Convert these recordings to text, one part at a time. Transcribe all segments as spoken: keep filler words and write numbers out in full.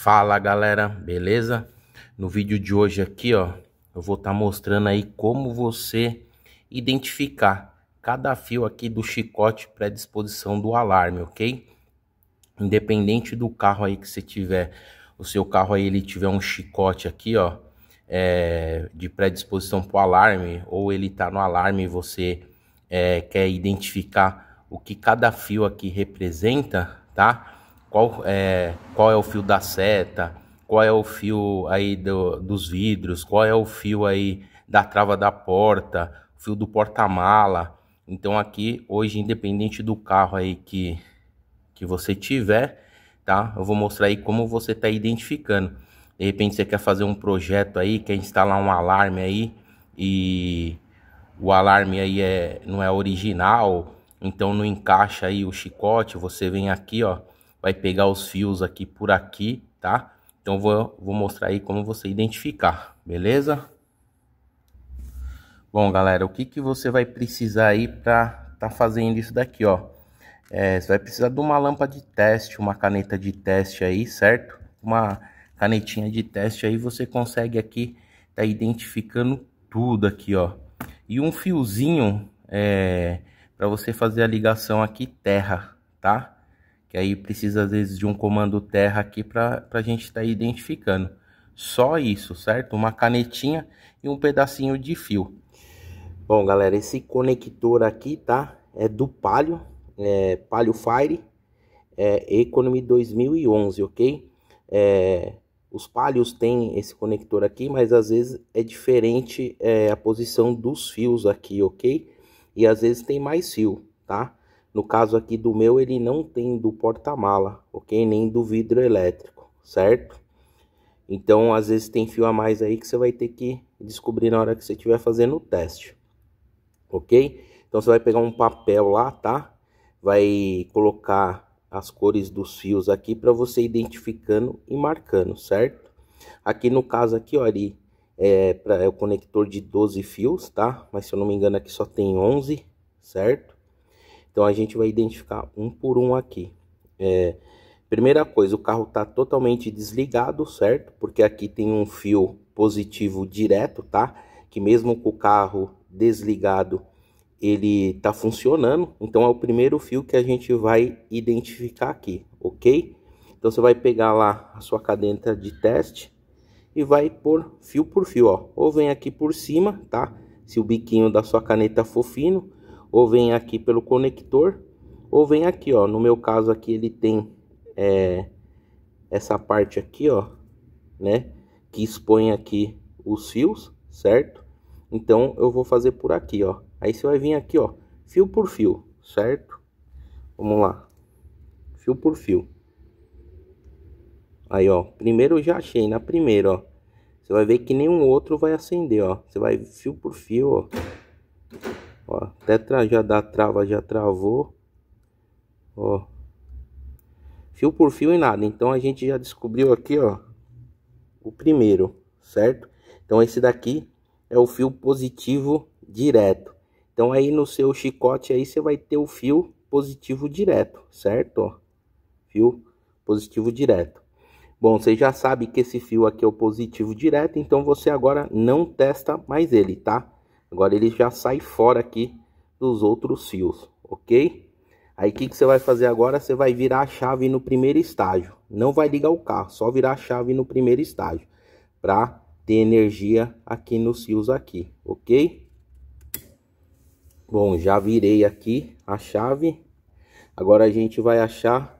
Fala galera, beleza? No vídeo de hoje aqui, ó, eu vou estar tá mostrando aí como você identificar cada fio aqui do chicote pré-disposição do alarme, ok? Independente do carro aí que você tiver, o seu carro aí ele tiver um chicote aqui, ó, é, de pré-disposição para o alarme, ou ele tá no alarme e você é, quer identificar o que cada fio aqui representa, tá? Qual é, qual é o fio da seta, qual é o fio aí do, dos vidros, qual é o fio aí da trava da porta, fio do porta-mala. Então aqui hoje, independente do carro aí que, que você tiver, tá? Eu vou mostrar aí como você tá identificando. De repente você quer fazer um projeto aí, quer instalar um alarme aí e o alarme aí é, não é original, então não encaixa aí o chicote, você vem aqui, ó. Vai pegar os fios aqui por aqui, tá? Então vou, vou mostrar aí como você identificar, beleza? Bom galera, o que que você vai precisar aí para tá fazendo isso daqui, ó? É, você vai precisar de uma lâmpada de teste, uma caneta de teste aí, certo? Uma canetinha de teste aí, você consegue aqui tá identificando tudo aqui, ó. E um fiozinho é, para você fazer a ligação aqui terra, tá? Que aí precisa às vezes de um comando terra aqui para a gente estar tá identificando. Só isso, certo? Uma canetinha e um pedacinho de fio. Bom galera, esse conector aqui, tá? É do Palio, é, Palio Fire, é, Economy dois mil e onze, ok? É, os Palios têm esse conector aqui, mas às vezes é diferente é, a posição dos fios aqui, ok? E às vezes tem mais fio, tá? No caso aqui do meu, ele não tem do porta-mala, ok? Nem do vidro elétrico, certo? Então, às vezes tem fio a mais aí que você vai ter que descobrir na hora que você estiver fazendo o teste, ok? Então, você vai pegar um papel lá, tá? Vai colocar as cores dos fios aqui para você identificando e marcando, certo? Aqui no caso aqui, ó, ali é, pra, é o conector de doze fios, tá? Mas se eu não me engano aqui só tem onze, certo? Então a gente vai identificar um por um aqui. É, primeira coisa, o carro tá totalmente desligado, certo? Porque aqui tem um fio positivo direto, tá? Que mesmo com o carro desligado, ele tá funcionando. Então é o primeiro fio que a gente vai identificar aqui, ok? Então você vai pegar lá a sua caneta de teste e vai por fio por fio, ó. Ou vem aqui por cima, tá? Se o biquinho da sua caneta for fino, ou vem aqui pelo conector, ou vem aqui, ó. No meu caso aqui ele tem é, essa parte aqui, ó, né, que expõe aqui os fios, certo? Então eu vou fazer por aqui, ó. Aí você vai vir aqui, ó, fio por fio, certo? Vamos lá, fio por fio. Aí, ó, primeiro eu já achei na primeira, ó. Você vai ver que nenhum outro vai acender, ó. Você vai fio por fio, ó. Ó, até já da trava já travou, ó, fio por fio e nada. Então a gente já descobriu aqui, ó, o primeiro, certo? Então esse daqui é o fio positivo direto. Então aí no seu chicote aí você vai ter o fio positivo direto, certo? Ó, fio positivo direto. Bom, você já sabe que esse fio aqui é o positivo direto, então você agora não testa mais ele, tá? Agora ele já sai fora aqui dos outros fios, ok? Aí o que, que você vai fazer agora? Você vai virar a chave no primeiro estágio. Não vai ligar o carro, só virar a chave no primeiro estágio. Para ter energia aqui nos fios aqui, ok? Bom, já virei aqui a chave. Agora a gente vai achar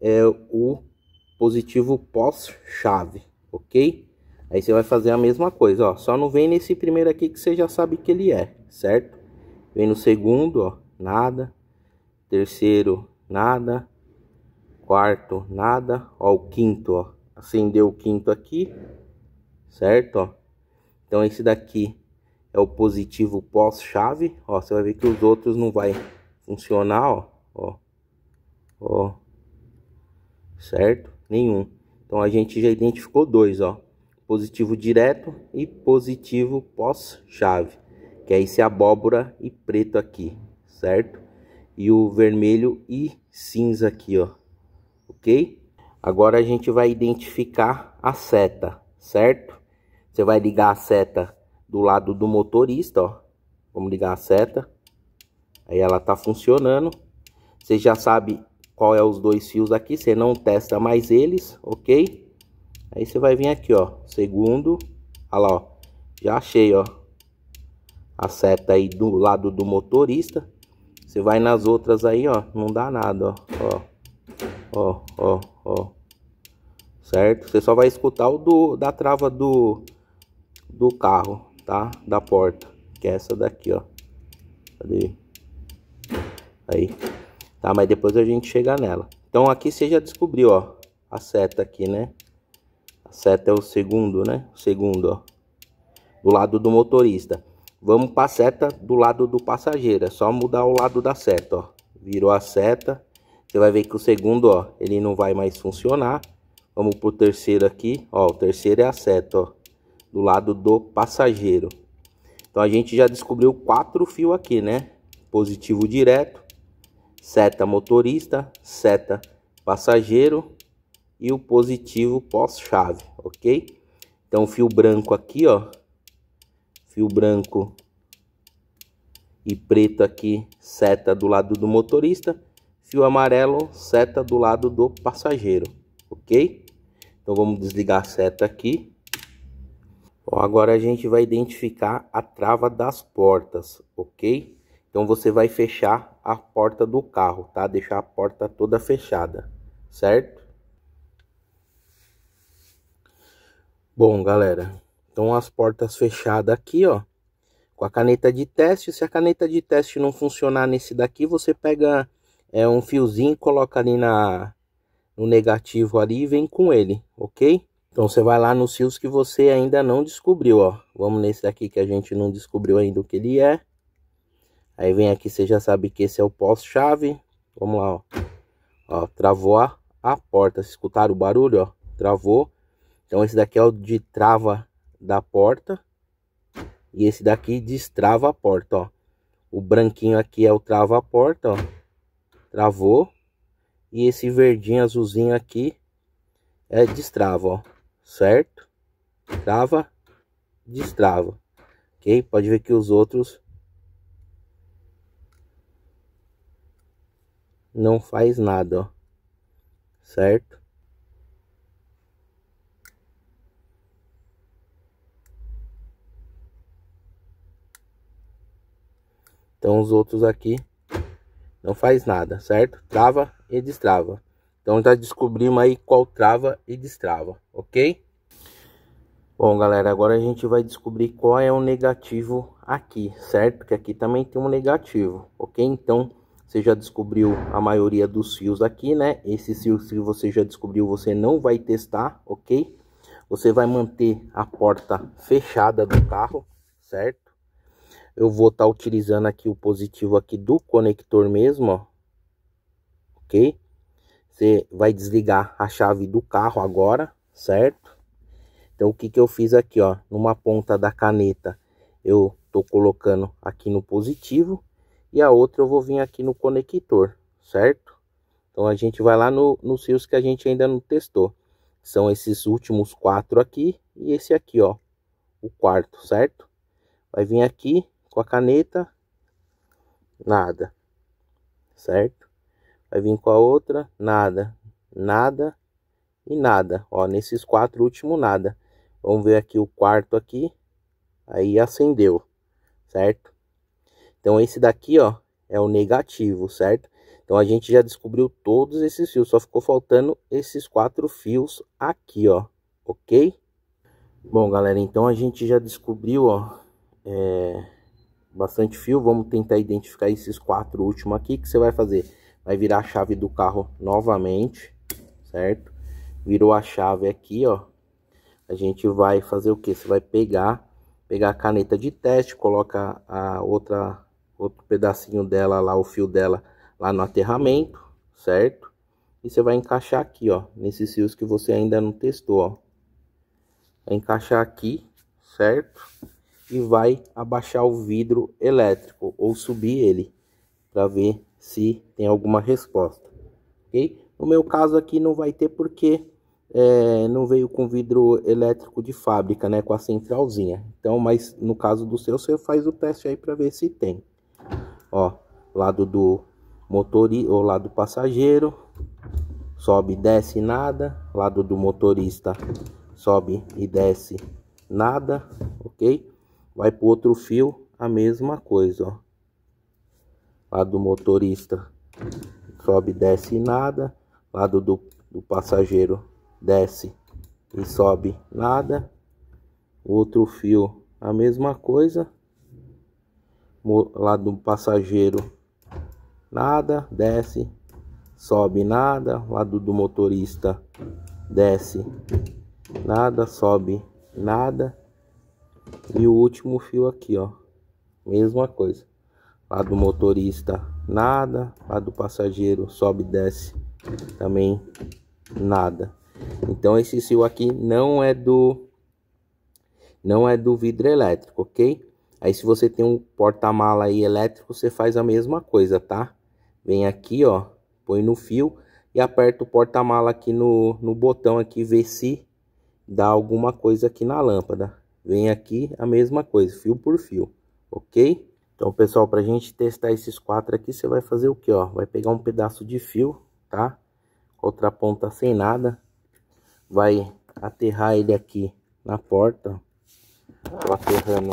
é, o positivo pós-chave, ok? Aí você vai fazer a mesma coisa, ó. Só não vem nesse primeiro aqui que você já sabe que ele é, certo? Vem no segundo, ó, nada. Terceiro, nada. Quarto, nada. Ó, o quinto, ó. Acendeu o quinto aqui, certo? Ó. Então esse daqui é o positivo pós-chave, ó. Você vai ver que os outros não vai funcionar, ó. Ó, ó. Certo? Nenhum. Então a gente já identificou dois, ó. Positivo direto e positivo pós-chave, que é esse abóbora e preto aqui, certo? E o vermelho e cinza aqui, ó, ok? Agora a gente vai identificar a seta, certo? Você vai ligar a seta do lado do motorista, ó. Vamos ligar a seta. Aí ela tá funcionando. Você já sabe qual é os dois fios aqui, você não testa mais eles, ok? Aí você vai vir aqui, ó, segundo, olha lá, ó, já achei, ó, a seta aí do lado do motorista. Você vai nas outras aí, ó, não dá nada, ó, ó, ó, ó, ó. Certo? Você só vai escutar o do, da trava do, do carro, tá? Da porta, que é essa daqui, ó. Cadê? Aí, tá? Mas depois a gente chega nela. Então aqui você já descobriu, ó, a seta aqui, né? A seta é o segundo, né? O segundo, ó, do lado do motorista. Vamos para a seta do lado do passageiro, é só mudar o lado da seta, ó. Virou a seta, você vai ver que o segundo, ó, ele não vai mais funcionar. Vamos pro terceiro aqui, ó, o terceiro é a seta, ó, do lado do passageiro. Então a gente já descobriu quatro fios aqui, né? Positivo direto, seta motorista, seta passageiro e o positivo pós-chave, ok? Então o fio branco aqui, ó, fio branco e preto aqui, seta do lado do motorista, fio amarelo, seta do lado do passageiro, ok? Então vamos desligar a seta aqui. Bom, agora a gente vai identificar a trava das portas, ok? Então você vai fechar a porta do carro, tá? Deixar a porta toda fechada, certo? Bom, galera, então as portas fechadas aqui, ó, com a caneta de teste. Se a caneta de teste não funcionar nesse daqui, você pega é, um fiozinho, coloca ali na, no negativo ali e vem com ele, ok? Então você vai lá nos fios que você ainda não descobriu, ó. Vamos nesse daqui que a gente não descobriu ainda o que ele é. Aí vem aqui, você já sabe que esse é o pós-chave. Vamos lá, ó. Ó, travou a, a porta. Vocês escutaram o barulho, ó? Travou. Então esse daqui é o de trava da porta e esse daqui destrava a porta, ó. O branquinho aqui é o trava a porta, ó, travou, e esse verdinho azulzinho aqui é destrava, ó, certo? Trava, destrava, ok? Pode ver que os outros não faz nada, ó, certo? Então os outros aqui não faz nada, certo? Trava e destrava. Então já descobrimos aí qual trava e destrava, ok? Bom, galera, agora a gente vai descobrir qual é o negativo aqui, certo? Porque aqui também tem um negativo, ok? Então você já descobriu a maioria dos fios aqui, né? Esse fio, se você já descobriu, você não vai testar, ok? Você vai manter a porta fechada do carro, certo? Eu vou estar tá utilizando aqui o positivo aqui do conector mesmo, ó. Ok? Você vai desligar a chave do carro agora, certo? Então o que que eu fiz aqui, ó? Numa ponta da caneta eu tô colocando aqui no positivo e a outra eu vou vir aqui no conector, certo? Então a gente vai lá no, nos fios que a gente ainda não testou. São esses últimos quatro aqui e esse aqui, ó, o quarto, certo? Vai vir aqui com a caneta, nada, certo? Vai vir com a outra, nada, nada e nada, ó, nesses quatro últimos nada. Vamos ver aqui o quarto aqui, aí acendeu, certo? Então esse daqui, ó, é o negativo, certo? Então a gente já descobriu todos esses fios, só ficou faltando esses quatro fios aqui, ó, ok? Bom, galera, então a gente já descobriu, ó, é... bastante fio. Vamos tentar identificar esses quatro últimos aqui. Que você vai fazer? Vai virar a chave do carro novamente, certo? Virou a chave aqui, ó. A gente vai fazer o que? Você vai pegar, pegar a caneta de teste, coloca a outra, outro pedacinho dela lá, o fio dela lá no aterramento, certo? E você vai encaixar aqui, ó, nesses fios que você ainda não testou, ó. Vai encaixar aqui, certo? E vai abaixar o vidro elétrico ou subir ele para ver se tem alguma resposta, ok? No meu caso aqui não vai ter porque é, não veio com vidro elétrico de fábrica, né, com a centralzinha. Então, mas no caso do seu, você faz o teste aí para ver se tem. Ó, lado do motorista, ou lado passageiro, sobe, desce, nada. Lado do motorista, sobe e desce, nada, ok? Vai pro outro fio, a mesma coisa, ó. Lado do motorista, sobe, desce, nada. Lado do, do passageiro, desce e sobe, nada. Outro fio, a mesma coisa. Lado do passageiro, nada, desce, sobe, nada. Lado do motorista, desce, nada, sobe, nada. E o último fio aqui, ó, mesma coisa. Lado do motorista, nada. Lado do passageiro, sobe, desce, também nada. Então esse fio aqui não é do não é do vidro elétrico, ok? Aí, se você tem um porta-mala aí elétrico, você faz a mesma coisa, tá? Vem aqui, ó, põe no fio e aperta o porta-mala aqui no, no botão aqui, vê se dá alguma coisa aqui na lâmpada. Vem aqui, a mesma coisa, fio por fio, ok? Então, pessoal, pra gente testar esses quatro aqui, você vai fazer o que, ó? Vai pegar um pedaço de fio, tá? Outra ponta sem nada. Vai aterrar ele aqui na porta. Tô aterrando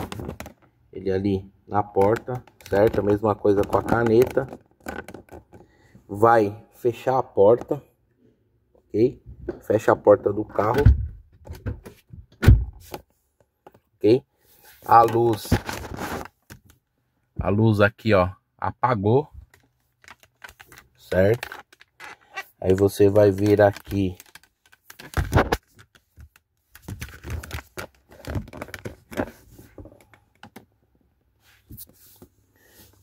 ele ali na porta, certo? A mesma coisa com a caneta. Vai fechar a porta, ok? Fecha a porta do carro, ok? A luz, a luz aqui, ó, apagou, certo? Aí você vai vir aqui.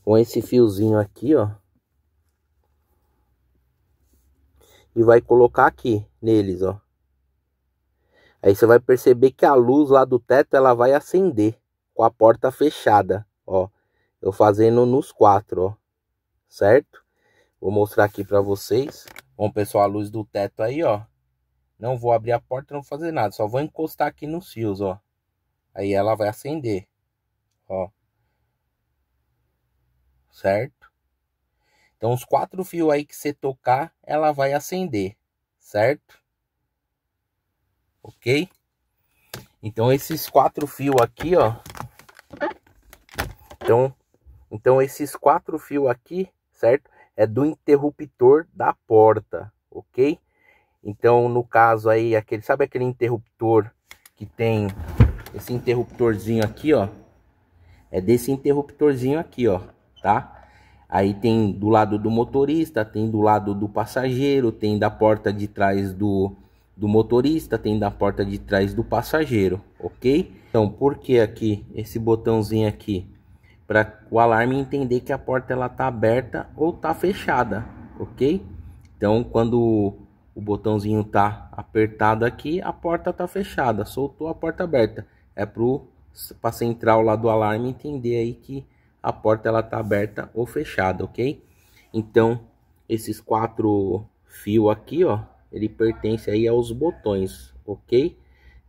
Com esse fiozinho aqui, ó. E vai colocar aqui neles, ó. Aí você vai perceber que a luz lá do teto, ela vai acender com a porta fechada, ó. Eu fazendo nos quatro, ó. Certo? Vou mostrar aqui pra vocês. Bom, pessoal, a luz do teto aí, ó. Não vou abrir a porta, não vou fazer nada. Só vou encostar aqui nos fios, ó. Aí ela vai acender, ó. Certo? Então os quatro fios aí que você tocar, ela vai acender, certo? Ok? Então esses quatro fios aqui, ó. Então, então esses quatro fios aqui, certo? É do interruptor da porta, ok? Então no caso aí, aquele, sabe aquele interruptor que tem esse interruptorzinho aqui, ó? É desse interruptorzinho aqui, ó. Tá? Aí tem do lado do motorista, tem do lado do passageiro, tem da porta de trás do, do motorista, tem da porta de trás do passageiro, ok? Então, por que aqui esse botãozinho aqui? Para o alarme entender que a porta ela tá aberta ou tá fechada, ok? Então, quando o botãozinho tá apertado aqui, a porta tá fechada, soltou, a porta aberta. É pro, pra central lá do alarme entender aí que a porta ela tá aberta ou fechada, ok? Então esses quatro fios aqui, ó, ele pertence aí aos botões, ok?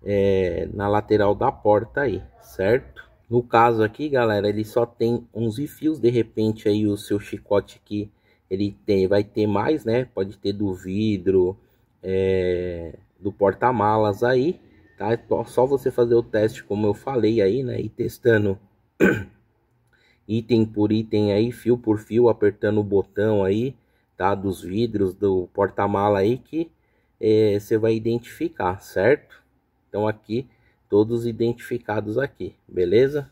É, na lateral da porta aí, certo? No caso aqui, galera, ele só tem onze fios. De repente aí o seu chicote que ele tem, vai ter mais, né? Pode ter do vidro, é, do porta-malas aí, tá? Só você fazer o teste como eu falei aí, né? E testando item por item aí, fio por fio, apertando o botão aí, tá? Dos vidros, do porta-mala aí, que você é, vai identificar, certo? Então aqui, todos identificados aqui, beleza?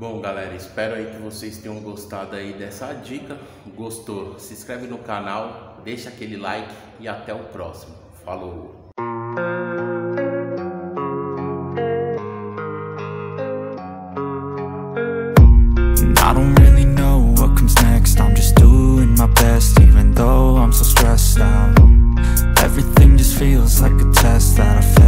Bom, galera, espero aí que vocês tenham gostado aí dessa dica. Gostou? Se inscreve no canal, deixa aquele like e até o próximo. Falou! I don't really know what comes next. I'm just doing my best, even though I'm so stressed out. Everything just feels like a test that I failed.